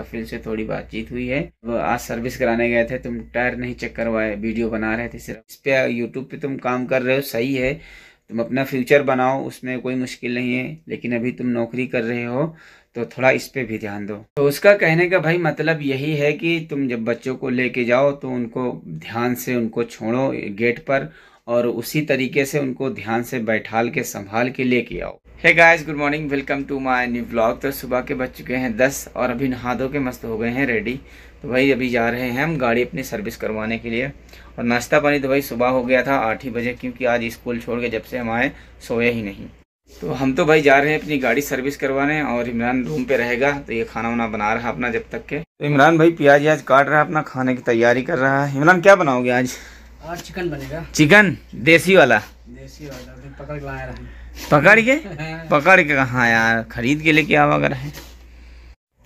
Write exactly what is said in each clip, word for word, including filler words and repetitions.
कफिल से थोड़ी बातचीत हुई है। वो आज सर्विस कराने गए थे, तुम टायर नहीं चेक करवाए, वीडियो बना रहे थे सिर्फ। इस पे यूट्यूब पे तुम काम कर रहे हो, सही है, तुम अपना फ्यूचर बनाओ, उसमें कोई मुश्किल नहीं है, लेकिन अभी तुम नौकरी कर रहे हो तो थोड़ा इस पे भी ध्यान दो। तो उसका कहने का भाई मतलब यही है कि तुम जब बच्चों को लेके जाओ तो उनको ध्यान से उनको छोड़ो गेट पर, और उसी तरीके से उनको ध्यान से बैठाल के संभाल के लेके आओ। Hey guys, good morning, welcome to my new vlog. तो सुबह के बज चुके हैं दस और अभी नहा धो के मस्त हो गए हैं, रेडी। तो भाई अभी जा रहे हैं हम गाड़ी अपनी सर्विस करवाने के लिए। और नाश्ता पानी तो भाई सुबह हो गया था आठ ही बजे, क्योंकि आज स्कूल छोड़ के जब से हम आए सोए ही नहीं। तो हम तो भाई जा रहे हैं अपनी गाड़ी सर्विस करवाने, और इमरान रूम पे रहेगा, तो ये खाना वाना बना रहा अपना जब तक के। तो इमरान भाई प्याज व्याज काट रहा है, अपना खाने की तैयारी कर रहा है। इमरान क्या बनाओगे आज? आज चिकन बनेगा। चिकन देसी वाला? देसी वाला तो पकड़ के लाया रहा है। पकड़ के पकड़ के कहाँ यार, खरीद के लेके आवा कर है।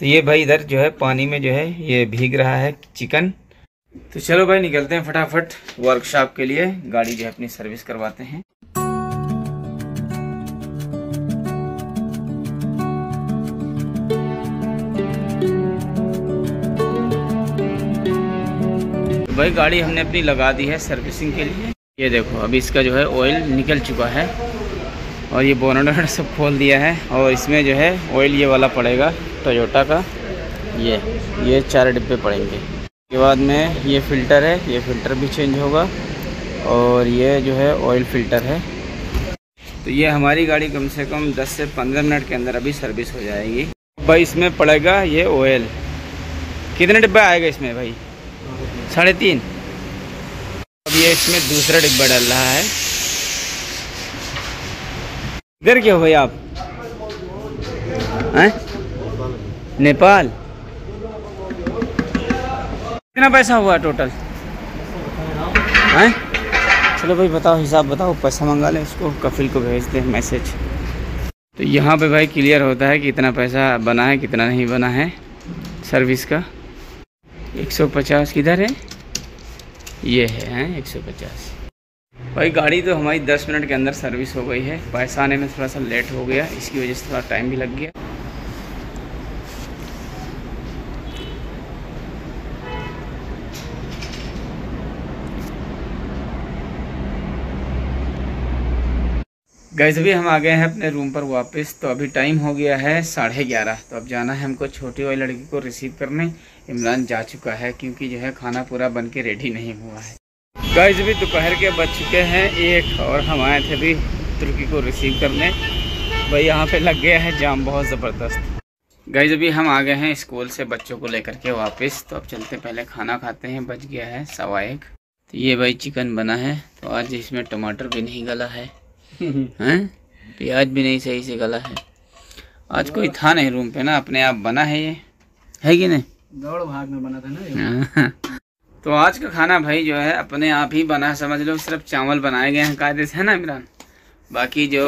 तो ये भाई इधर जो है पानी में जो है ये भीग रहा है चिकन। तो चलो भाई निकलते हैं फटाफट वर्कशॉप के लिए, गाड़ी जो है अपनी सर्विस करवाते हैं। भाई गाड़ी हमने अपनी लगा दी है सर्विसिंग के लिए। ये देखो अभी इसका जो है ऑयल निकल चुका है, और ये बोनट सब खोल दिया है, और इसमें जो है ऑयल ये वाला पड़ेगा टोयोटा का, ये ये चार डिब्बे पड़ेंगे। उसके बाद में ये फ़िल्टर है, ये फ़िल्टर भी चेंज होगा, और ये जो है ऑयल फ़िल्टर है। तो ये हमारी गाड़ी कम से कम दस से पंद्रह मिनट के अंदर अभी सर्विस हो जाएगी। भाई इसमें पड़ेगा ये ऑयल, कितने डिब्बे आएगा इसमें भाई? साढ़े तीन। अब ये इसमें दूसरा डिब्बा डल रहा है। इधर क्या हो भाई आप हैं? नेपाल। कितना पैसा हुआ टोटल हैं? चलो भाई बताओ हिसाब बताओ, पैसा मंगा ले उसको, कफिल को भेज दे मैसेज। तो यहाँ पे भाई क्लियर होता है कि इतना पैसा बना है कितना नहीं बना है सर्विस का। एक सौ पचास किधर है? ये है, हैं एक सौ पचास। भाई गाड़ी तो हमारी दस मिनट के अंदर सर्विस हो गई है। पैसा आने में थोड़ा सा लेट हो गया, इसकी वजह से थोड़ा टाइम भी लग गया। गाइस अभी हम आ गए हैं अपने रूम पर वापस। तो अभी टाइम हो गया है साढ़े ग्यारह। तो अब जाना है हमको छोटी वाली लड़की को रिसीव करने। इमरान जा चुका है क्योंकि जो है खाना पूरा बन के रेडी नहीं हुआ है। गाइस अभी दोपहर के बज चुके हैं एक, और हम आए थे अभी तुर्की को रिसीव करने। भाई यहाँ पे लग गया है जाम बहुत ज़बरदस्त। गाइस अभी हम आ गए हैं स्कूल से बच्चों को लेकर के वापस। तो अब चलते पहले खाना खाते हैं, बच गया है सवा एक। तो ये भाई चिकन बना है, तो आज इसमें टमाटर भी नहीं गला है, हैं प्याज भी नहीं सही से गला है। आज कोई था नहीं रूम पे ना, अपने आप बना है ये, है कि नहीं? दौड़ भाग में बना था ना ये। तो आज का खाना भाई जो है अपने आप ही बना, समझ लो। सिर्फ चावल बनाए गए हैं कायदे से, है ना इमरान? बाकी जो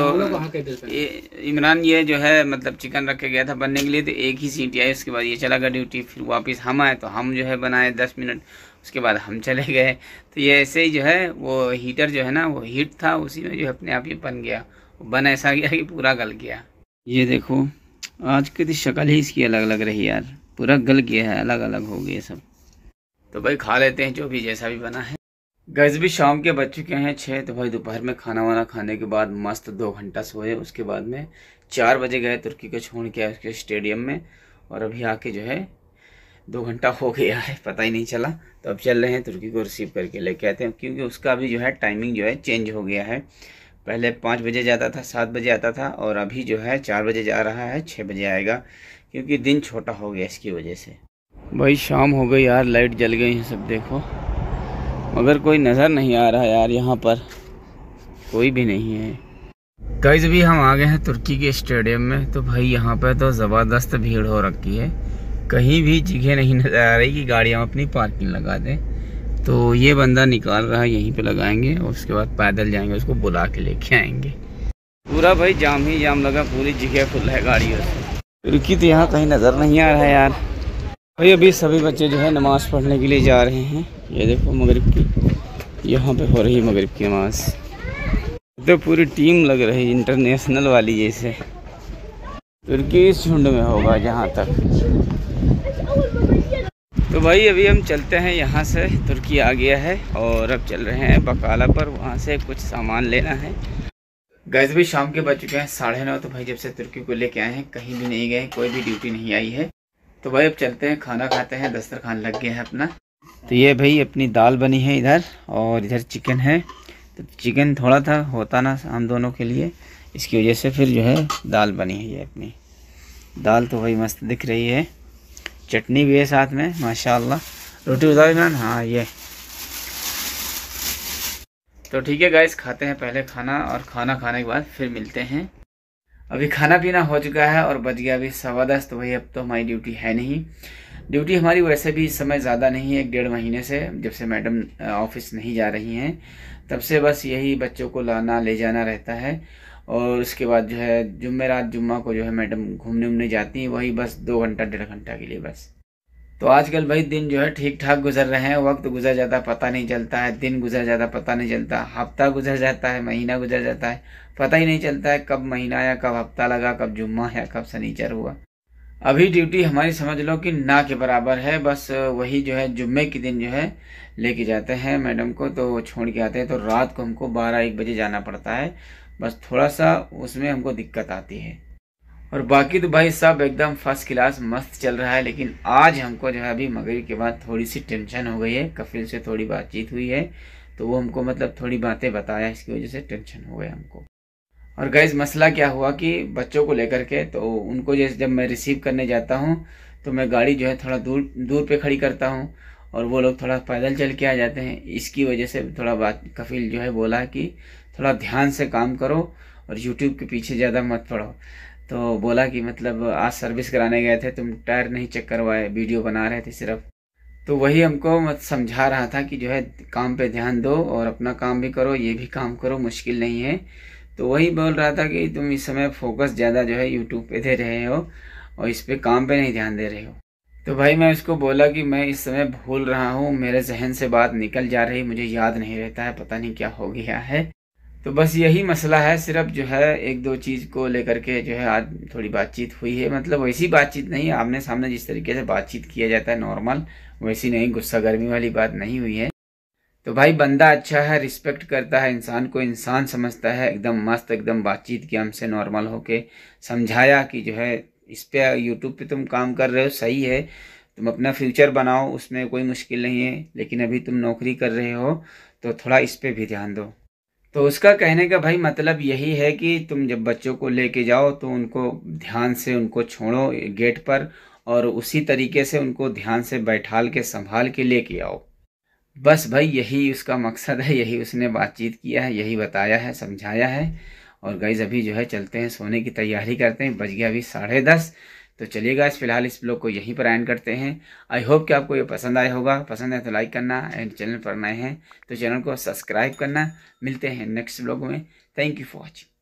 इमरान ये जो है मतलब चिकन रखे गया था बनने के लिए, तो एक ही सीटी आई, उसके बाद ये चला गया ड्यूटी, फिर वापस हम आए तो हम जो है बनाए दस मिनट, उसके बाद हम चले गए। तो ये ऐसे ही जो है वो हीटर जो है ना वो हीट था, उसी में जो है अपने आप ही बन गया, बन ऐसा गया कि पूरा गल गया। ये देखो आज की तो शक्ल ही इसकी अलग अलग रही यार, पूरा गल गया है, अलग अलग हो गया सब। तो भाई खा लेते हैं जो भी जैसा भी बना है। गाइस भी शाम के बज चुके हैं छः। तो भाई दोपहर में खाना वाना खाने के बाद मस्त दो घंटा सोए, उसके बाद में चार बजे गए तुर्की को छोड़ के आए उसके स्टेडियम में, और अभी आके जो है दो घंटा हो गया है, पता ही नहीं चला। तो अब चल रहे हैं तुर्की को रिसीव करके लेके आते हैं, क्योंकि उसका अभी जो है टाइमिंग जो है चेंज हो गया है। पहले पाँच बजे जाता था, सात बजे आता था, और अभी जो है चार बजे जा रहा है, छः बजे आएगा, क्योंकि दिन छोटा हो गया इसकी वजह से। भाई शाम हो गई यार, लाइट जल गई है सब देखो, मगर कोई नज़र नहीं आ रहा यार, यहाँ पर कोई भी नहीं है। गाइस अभी हम आ गए हैं तुर्की के स्टेडियम में। तो भाई यहाँ पर तो ज़बरदस्त भीड़ हो रखी है, कहीं भी जगह नहीं नज़र आ रही कि गाड़ियाँ अपनी पार्किंग लगा दें। तो ये बंदा निकाल रहा है, यहीं पे लगाएंगे, और उसके बाद पैदल जाएंगे, उसको बुला के लेके आएंगे। पूरा भाई जाम ही जाम लगा, पूरी जगह फुल है गाड़ियों से। तुर्की तो यहाँ कहीं नज़र नहीं आ रहा है यार। भाई अभी सभी बच्चे जो है नमाज़ पढ़ने के लिए जा रहे हैं। ये देखो मगरिब की, यहाँ पे हो रही है मगरिब की नमाज। तो पूरी टीम लग रही है इंटरनेशनल वाली जैसे। तुर्की इस झुंड में होगा जहाँ तक। तो भाई अभी हम चलते हैं यहाँ से, तुर्की आ गया है और अब चल रहे हैं बकाला पर, वहाँ से कुछ सामान लेना है। गैस भी शाम के बज चुके हैं साढ़े नौ। तो भाई जब से तुर्की को लेके आए हैं कहीं भी नहीं गए, कोई भी ड्यूटी नहीं आई है। तो भाई अब चलते हैं, खाना खाते हैं, दस्तरखान लग गया है अपना। तो ये भाई अपनी दाल बनी है इधर और इधर चिकन है। तो चिकन थोड़ा था होता ना हम दोनों के लिए, इसकी वजह से फिर जो है दाल बनी है। ये अपनी दाल तो भाई मस्त दिख रही है, चटनी भी है साथ में माशाल्लाह। रोटी उतार इमरान, हाँ ये तो ठीक है गाइस, खाते हैं पहले खाना और खाना खाने के बाद फिर मिलते हैं। अभी खाना पीना हो चुका है और बज गया अभी सवा दस। तो भाई अब तो हमारी ड्यूटी है नहीं, ड्यूटी हमारी वैसे भी इस समय ज़्यादा नहीं है। एक डेढ़ महीने से जब से मैडम ऑफिस नहीं जा रही हैं तब से बस यही बच्चों को लाना ले जाना रहता है। और उसके बाद जो है जुम्मे रात जुम्मा को जो है मैडम घूमने उमने जाती हैं, वही बस दो घंटा डेढ़ घंटा के लिए बस। तो आजकल भाई दिन जो है ठीक ठाक गुजर रहे हैं, वक्त गुजर जाता पता नहीं चलता है, दिन गुजर जाता पता नहीं चलता, हफ्ता गुजर जाता है, महीना गुजर जाता है, पता ही नहीं चलता है कब महीना आया, कब हफ्ता लगा, कब जुम्मा या कब शनिचर हुआ। अभी ड्यूटी हमारी समझ लो कि ना के बराबर है, बस वही जो है जुम्मे के दिन जो है लेके जाते हैं मैडम को, तो छोड़ के आते हैं। तो रात को हमको बारह एक बजे जाना पड़ता है, बस थोड़ा सा उसमें हमको दिक्कत आती है। और बाकी तो भाई सब एकदम फर्स्ट क्लास मस्त चल रहा है। लेकिन आज हमको जो है अभी मगरिब के बाद थोड़ी सी टेंशन हो गई है, कफिल से थोड़ी बातचीत हुई है तो वो हमको मतलब थोड़ी बातें बताया, इसकी वजह से टेंशन हो गया हमको। और गाइस मसला क्या हुआ कि बच्चों को लेकर के, तो उनको जैसे जब मैं रिसीव करने जाता हूँ तो मैं गाड़ी जो है थोड़ा दूर दूर पर खड़ी करता हूँ और वो लोग थोड़ा पैदल चल के आ जाते हैं। इसकी वजह से थोड़ा बात कफिल जो है बोला कि थोड़ा ध्यान से काम करो और यूट्यूब के पीछे ज़्यादा मत पड़ो। तो बोला कि मतलब आज सर्विस कराने गए थे तुम, टायर नहीं चेक करवाए, वीडियो बना रहे थे सिर्फ। तो वही हमको मत समझा रहा था कि जो है काम पे ध्यान दो और अपना काम भी करो, ये भी काम करो, मुश्किल नहीं है। तो वही बोल रहा था कि तुम इस समय फोकस ज़्यादा जो है यूट्यूब पे दे रहे हो और इस पर काम पे नहीं ध्यान दे रहे हो। तो भाई मैं उसको बोला कि मैं इस समय भूल रहा हूँ, मेरे जहन से बात निकल जा रही, मुझे याद नहीं रहता है, पता नहीं क्या हो गया है। तो बस यही मसला है, सिर्फ जो है एक दो चीज़ को लेकर के जो है आज थोड़ी बातचीत हुई है। मतलब वैसी बातचीत नहीं, आमने सामने जिस तरीके से बातचीत किया जाता है नॉर्मल वैसी नहीं, गुस्सा गर्मी वाली बात नहीं हुई है। तो भाई बंदा अच्छा है, रिस्पेक्ट करता है, इंसान को इंसान समझता है, एकदम मस्त एकदम बातचीत की हमसे नॉर्मल होके। समझाया कि जो है इस पर यूट्यूब पर तुम काम कर रहे हो सही है, तुम अपना फ्यूचर बनाओ, उसमें कोई मुश्किल नहीं है, लेकिन अभी तुम नौकरी कर रहे हो तो थोड़ा इस पर भी ध्यान दो। तो उसका कहने का भाई मतलब यही है कि तुम जब बच्चों को लेके जाओ तो उनको ध्यान से उनको छोड़ो गेट पर और उसी तरीके से उनको ध्यान से बैठाल के संभाल के लेके आओ। बस भाई यही उसका मकसद है, यही उसने बातचीत किया है, यही बताया है, समझाया है। और गाइस अभी जो है चलते हैं, सोने की तैयारी करते हैं, बज गया अभी साढ़े दस। तो चलिए गाइस फिलहाल इस ब्लॉग को यहीं पर एंड करते हैं। आई होप कि आपको ये पसंद आया होगा, पसंद आए तो लाइक करना एंड चैनल पर नए हैं तो चैनल को सब्सक्राइब करना। मिलते हैं नेक्स्ट ब्लॉग में, थैंक यू फॉर वॉचिंग।